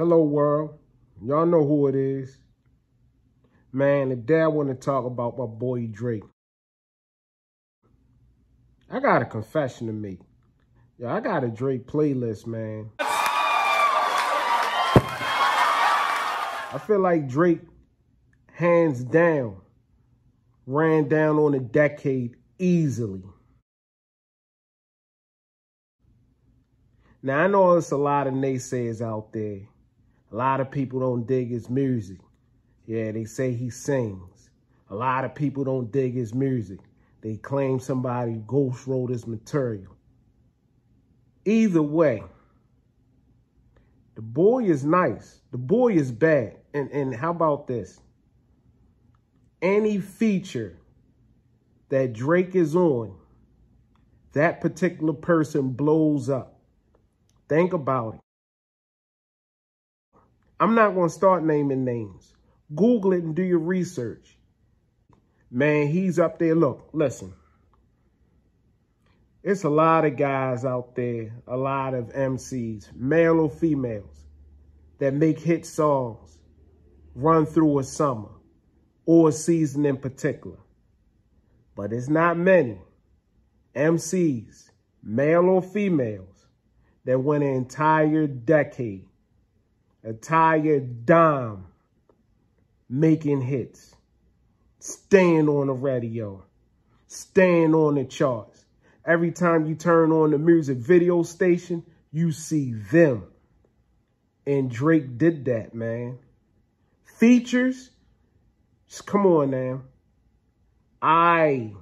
Hello, world. Y'all know who it is. Man, today I want to talk about my boy Drake. I got a confession to make. Yo, I got a Drake playlist, man. I feel like Drake, hands down, ran down on a decade easily. Now, I know it's a lot of naysayers out there. A lot of people don't dig his music. Yeah, they say he sings. A lot of people don't dig his music. They claim somebody ghost wrote his material. Either way, the boy is nice. The boy is bad. And how about this? Any feature that Drake is on, that particular person blows up. Think about it. I'm not going to start naming names. Google it and do your research. Man, he's up there. Look, listen. It's a lot of guys out there, a lot of MCs, male or females, that make hit songs, run through a summer or a season in particular. But it's not many MCs, male or females, that went an entire decade, entire dime, making hits, staying on the radio, staying on the charts. Every time you turn on the music video station, you see them. And Drake did that, man. Features? Just come on now. I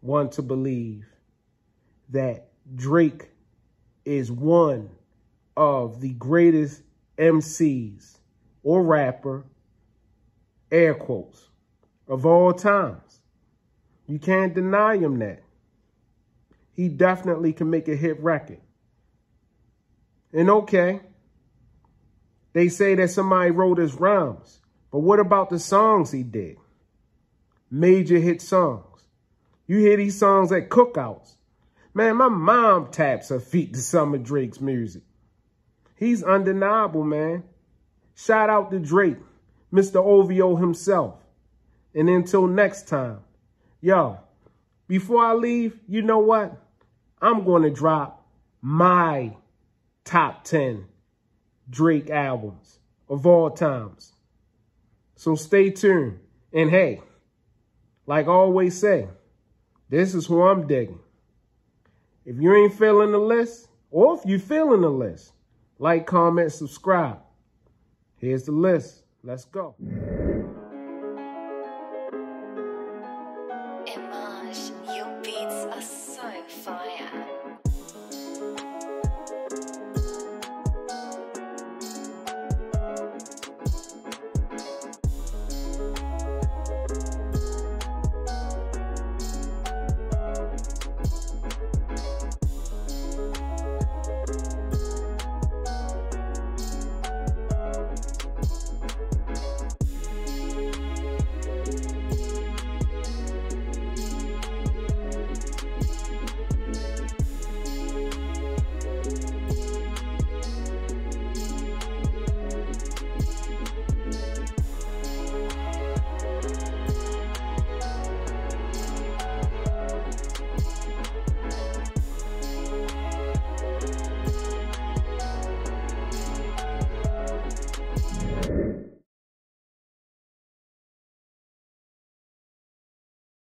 want to believe that Drake is one of the greatest MCs or rapper, air quotes, of all times. You can't deny him that. He definitely can make a hit record. And okay, they say that somebody wrote his rhymes, but what about the songs he did? Major hit songs. You hear these songs at cookouts. Man, my mom taps her feet to some of Drake's music. He's undeniable, man. Shout out to Drake, Mr. OVO himself. And until next time, yo, before I leave, you know what? I'm going to drop my top 10 Drake albums of all times. So stay tuned. And hey, like I always say, this is who I'm digging. If you ain't feeling the list, or if you feeling the list, like, comment, subscribe. Here's the list. Let's go. Image, you beats are so fun.